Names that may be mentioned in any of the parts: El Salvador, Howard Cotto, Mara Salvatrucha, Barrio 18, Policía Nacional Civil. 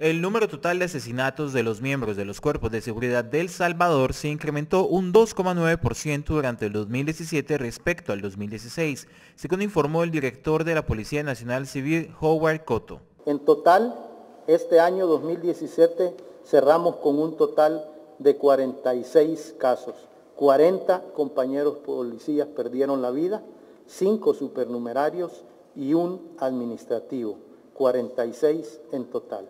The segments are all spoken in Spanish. El número total de asesinatos de los miembros de los cuerpos de seguridad de El Salvador se incrementó un 2,9% durante el 2017 respecto al 2016, según informó el director de la Policía Nacional Civil, Howard Cotto. En total, este año 2017 cerramos con un total de 46 casos. 40 compañeros policías perdieron la vida, 5 supernumerarios y un administrativo, 46 en total.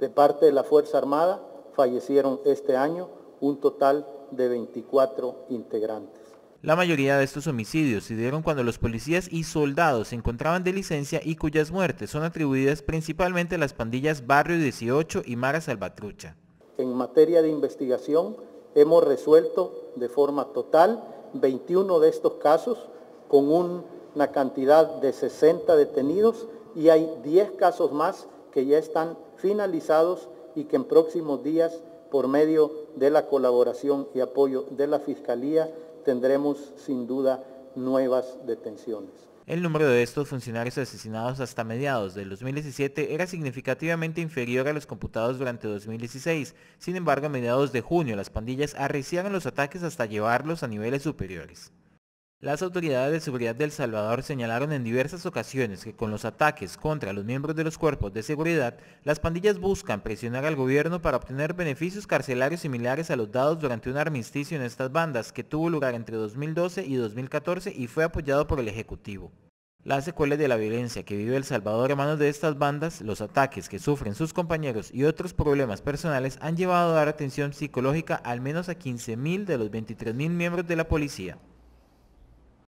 De parte de la Fuerza Armada fallecieron este año un total de 24 integrantes. La mayoría de estos homicidios se dieron cuando los policías y soldados se encontraban de licencia y cuyas muertes son atribuidas principalmente a las pandillas Barrio 18 y Mara Salvatrucha. En materia de investigación hemos resuelto de forma total 21 de estos casos con una cantidad de 60 detenidos y hay 10 casos más que ya están finalizados y que en próximos días, por medio de la colaboración y apoyo de la Fiscalía, tendremos sin duda nuevas detenciones. El número de estos funcionarios asesinados hasta mediados del 2017 era significativamente inferior a los computados durante 2016. Sin embargo, a mediados de junio las pandillas arreciaron los ataques hasta llevarlos a niveles superiores. Las autoridades de seguridad de El Salvador señalaron en diversas ocasiones que con los ataques contra los miembros de los cuerpos de seguridad, las pandillas buscan presionar al gobierno para obtener beneficios carcelarios similares a los dados durante un armisticio en estas bandas que tuvo lugar entre 2012 y 2014 y fue apoyado por el Ejecutivo. Las secuelas de la violencia que vive El Salvador a manos de estas bandas, los ataques que sufren sus compañeros y otros problemas personales han llevado a dar atención psicológica al menos a 15.000 de los 23.000 miembros de la policía.